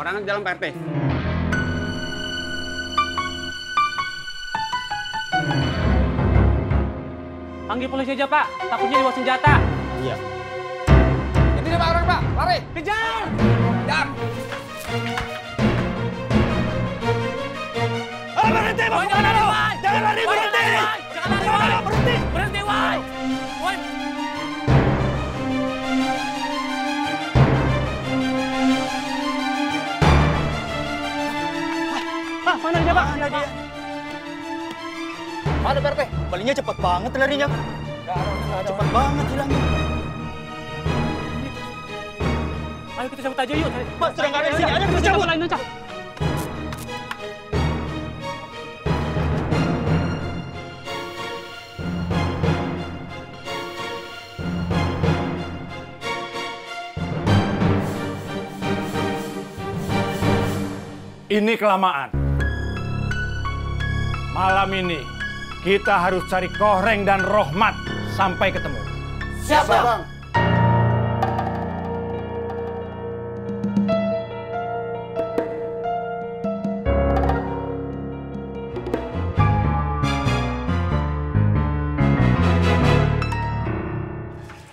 Orangnya di dalam Pak RT. Panggil polisi aja, Pak. Takutnya dibawa senjata. Iya. Ini dia, Pak, orang, Pak. Lari. Kejar! Kejar! Oh, berhenti, Pak. Jangan lari, Pak. Jangan lari, berhenti. Jangan lari, Pak. Berhenti. Berhenti, Pak. Mana dia, Pak? Mana dia? Mana Pak RT? Balinya cepat banget larinya. Cepat banget hilangnya. Ayo kita cabut aja yuk. Pak, sudah nggak ada di sini. Ayo kita cabut. Ini kelamaan. Malam ini, kita harus cari Kohreng dan Rohmat sampai ketemu. Siap, Bang!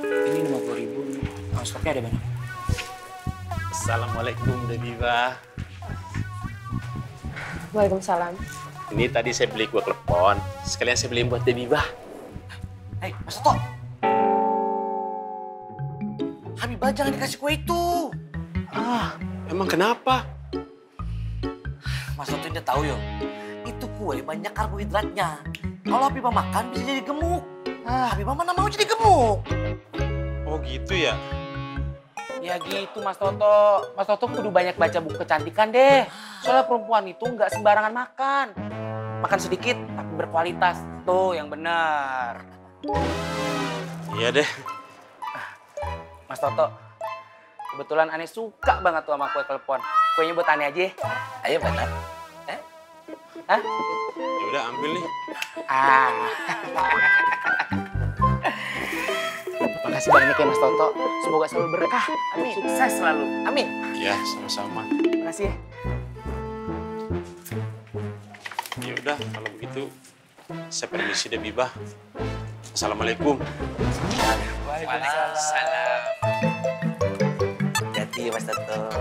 Ini 50.000, stoknya ada banyak. Assalamualaikum, Debibah. Waalaikumsalam. Ini tadi saya beli kue klepon, sekalian saya beliin buat Debibah. Hei, Mas Toto! Habibah jangan dikasih kue itu! Ah, emang kenapa? Mas Toto ini tahu ya, itu kue banyak karbohidratnya. Kalau Habibah makan bisa jadi gemuk. Ah, Habibah mana mau jadi gemuk? Oh gitu ya? Ya gitu, Mas Toto. Mas Toto kudu banyak baca buku kecantikan deh. Soalnya perempuan itu nggak sembarangan makan. Makan sedikit, tapi berkualitas. Tuh, yang benar. Iya deh. Mas Toto, kebetulan Ane suka banget tuh sama kue klepon. Kuenya buat Ane aja ya. Ayo, benar. Hah? Ya udah, ambil nih. Ah. Makasih banyak ya, Mas Toto. Semoga selalu berkah. Amin. Sukses selalu. Amin. Iya, sama-sama. Makasih ya. Ya udah, kalau begitu saya permisi Debibah. Assalamualaikum. Waalaikumsalam. Jadi Mas Toto. Aduh,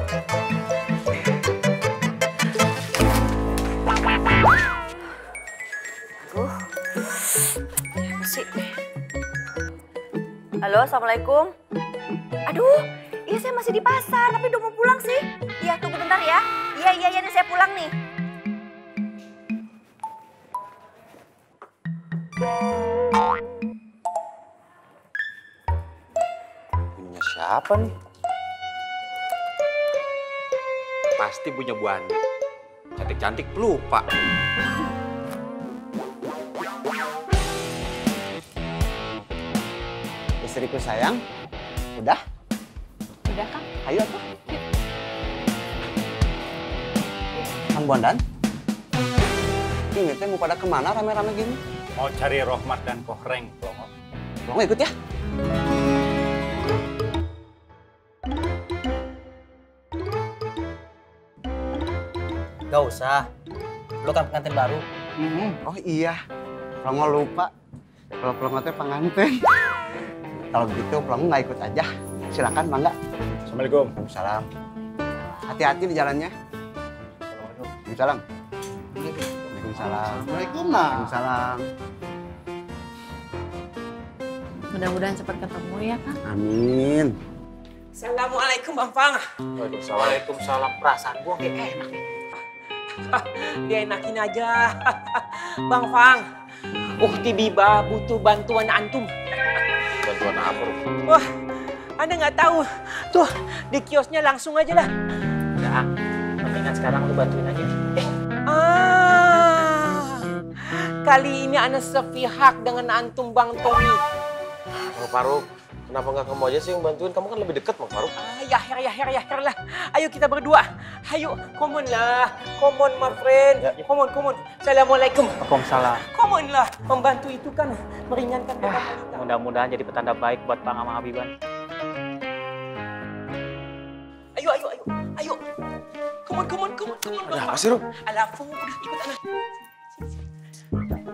apa sih? Halo, assalamualaikum. Aduh, iya saya masih di pasar, tapi udah mau pulang sih. Iya, tunggu bentar ya. Iya, nih saya pulang nih. Punya siapa nih? Pasti punya Bu Ana. Cantik-cantik pelupa. Istriku sayang, udah? Udah, Kang. Ayo atuh. Kang Bondan, ingetnya mau pada kemana rame-rame gini? Mau cari Rohmat dan Kohreng, Plongo. Plongo ikut ya. Gak usah. Lu kan pengantin baru. Oh iya. Plongo lupa. Kalau Plongo itu pengantin. Kalau begitu Plongo nggak ikut aja. Silakan, Mangga. Assalamualaikum. Salam. Hati-hati di jalannya. Assalamualaikum. Salam. Waalaikumsalam. Waalaikumsalam. Mudah-mudahan cepat ketemu ya, Kak. Amin. Assalamualaikum, Bang Pang. Waalaikumsalam. Perasaan gua kayak enak nih. Dia enakin aja. Bang Pang, Ukti Biba butuh bantuan antum. Bantuan apa? Wah, Anda nggak tahu. Tuh, di kiosnya langsung aja lah. Udah, mendingan sekarang lu bantuin aja. Kali ini Ana sepihak dengan antum Bang Tommy. Bang Faruk, kenapa nggak kamu aja sih yang bantuin? Kamu kan lebih dekat, Bang Faruk. Ya lah. Ayo kita berdua. Ayo, come on lah. Come on, my friend. Ya. Come on. Assalamualaikum. Waalaikumsalam. Come on lah. Membantu itu kan meringankan beban kita. Mudah-mudahan jadi petanda baik buat Bang Amang Habibah. Ayo. Come on. Ada apa sih, Rom? Ala Fu, udah ikut Ana.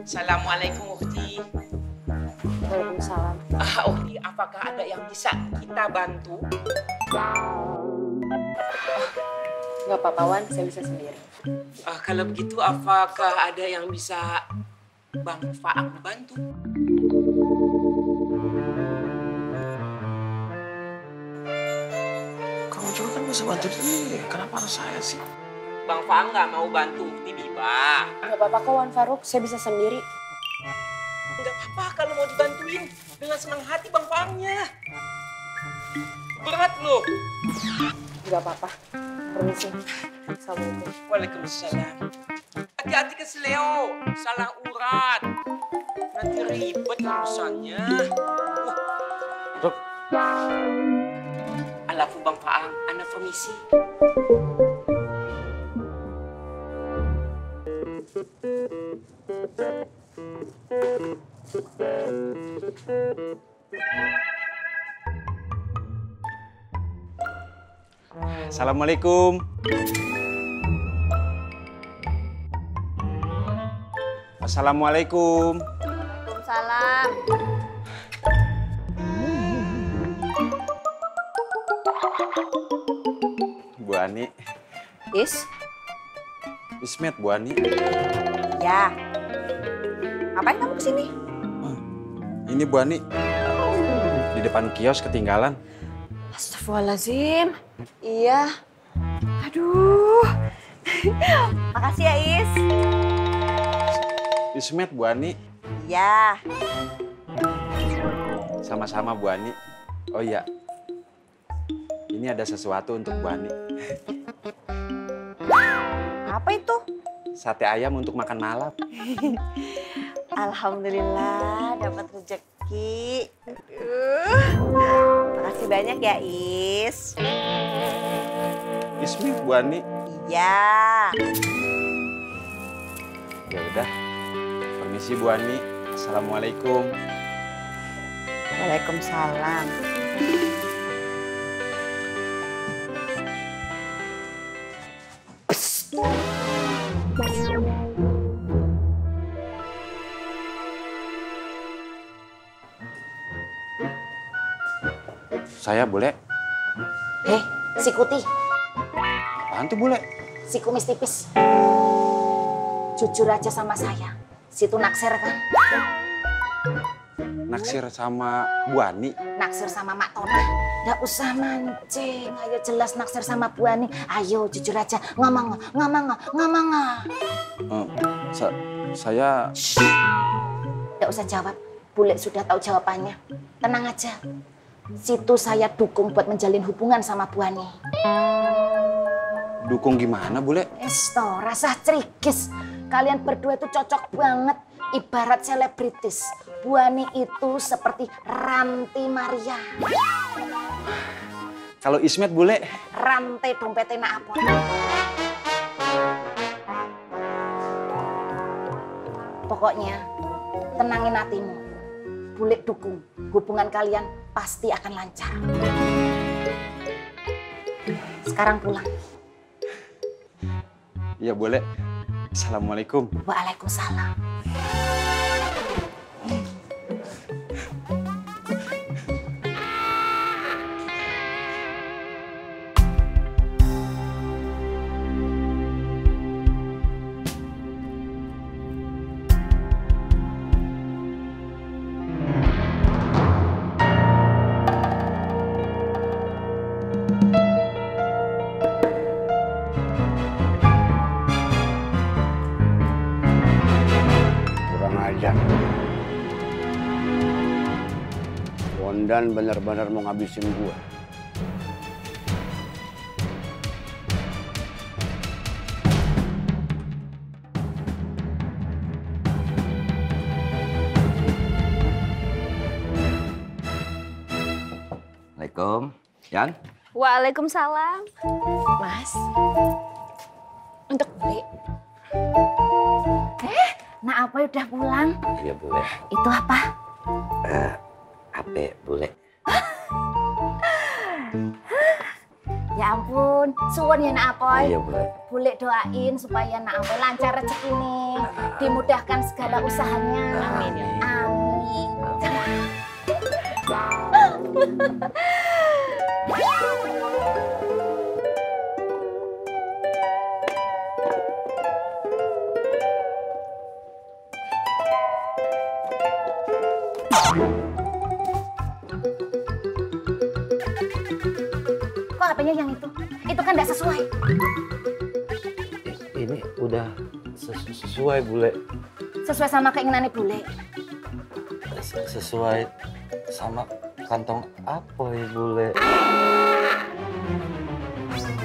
Assalamualaikum, Ukti. Waalaikumsalam. Ukti, apakah ada yang bisa kita bantu? Nggak apa-apa, Wan. Saya bisa sendiri. Kalau begitu, apakah ada yang bisa Bang Faang bantu? Kamu juga kan bisa bantu sendiri. Kenapa harus saya sih? Bang Faang nggak mau bantu, tiba-tiba. Nggak apa-apa kok, Wan Faruk. Saya bisa sendiri. Nggak apa-apa kalau mau dibantuin. Dengan senang hati Bang Faangnya. Berat loh. Nggak apa-apa. Permisi. Assalamualaikum. Waalaikumsalam. Hati-hati ke seleo. Salah urat. Nanti ribet urusannya. Dok. Alafu Bang Faang, Ana permisi. Assalamualaikum. Assalamualaikum. Waalaikumsalam. Bu Ani. Ismet Bu Ani. Ya. Ngapain kamu kesini? Ini Bu Ani. Di depan kios ketinggalan. Astagfirullahaladzim. Iya. Aduh. Makasih ya, Is. Ismet, Bu Ani. Iya. Sama-sama, Bu Ani. Oh iya. Ini ada sesuatu untuk Bu Ani. Apa itu? Sate ayam untuk makan malam. Alhamdulillah dapat rezeki. Makasih banyak ya, Is. Ismet, Bu Ani. Iya. Ya udah. Permisi Bu Ani, assalamualaikum. Waalaikumsalam. Saya Bule. Si Kuti. Apaan tuh Bule? Si kumis tipis. Jujur aja sama saya. Situ naksir kan? Naksir sama Bu Ani? Naksir sama Mak Tona. Nggak usah mancing. Ayo jelas naksir sama Bu Ani. Ayo jujur aja. Ngomong. Saya... Shh. Nggak usah jawab. Bule sudah tahu jawabannya. Tenang aja. Situ saya dukung buat menjalin hubungan sama Bu Ani. Dukung gimana, Bule? Estora, sah cerikis. Kalian berdua itu cocok banget, ibarat selebritis. Bu Ani itu seperti Ranti Maria. Kalau Ismet Bule? Ranti dompetnya Apoy. Pokoknya tenangin hatimu. Bule dukung, hubungan kalian pasti akan lancar. Sekarang pulang. Iya boleh. Assalamualaikum. Waalaikumsalam. Dan benar-benar mau ngabisin gua. Assalamualaikum, Yan. Waalaikumsalam, Mas. Untuk beli. Nah Apoy udah pulang? Iya boleh. Itu apa? HP Bule. Ya ampun, Suwun ya Nak Apoy. Iya, boleh. Boleh doain supaya Nak Apoy lancar rezeki nih. Dimudahkan segala usahanya. Amin. Amin. Kok apanya yang itu? Itu kan nggak sesuai. Ini udah sesuai, Bule. Sesuai sama keinginannya Bule. Sesuai sama kantong Apoy, Bule.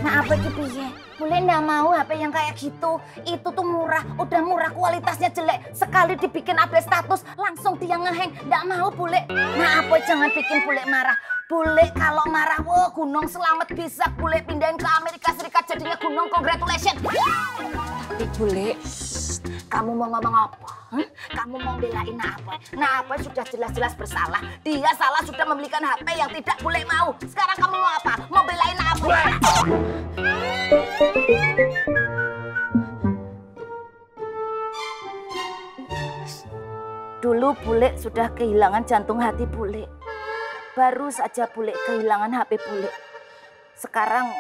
Nah, Apoy kipiye? Bule nggak mau HP yang kayak gitu. Itu tuh murah, udah murah, kualitasnya jelek. Sekali dibikin update status, langsung dia ngeheng. Nggak mau, Bule. Nah, Apoy jangan bikin Bule marah. Bule kalau marah, wow, gunung selamat bisa Bule pindahin ke Amerika Serikat, jadinya gunung congratulations. Tapi Bule, kamu mau ngomong apa? Huh? Kamu mau belain Apoy? Nah, Apoy sudah jelas-jelas bersalah. Dia salah sudah membelikan HP yang tidak Bule mau. Sekarang kamu mau apa? Mau belain Apoy? Dulu Bule sudah kehilangan jantung hati Bule. Baru saja Bule kehilangan HP Bule. Sekarang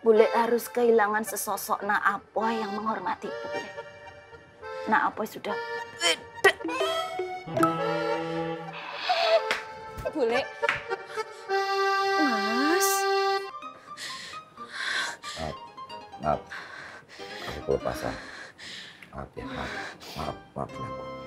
Bule harus kehilangan sesosok Nak Apoy yang menghormati Bule. Nak Apoy sudah beda. Bule, Mas. Maaf, aku kelepasan. Maaf ya, maaf.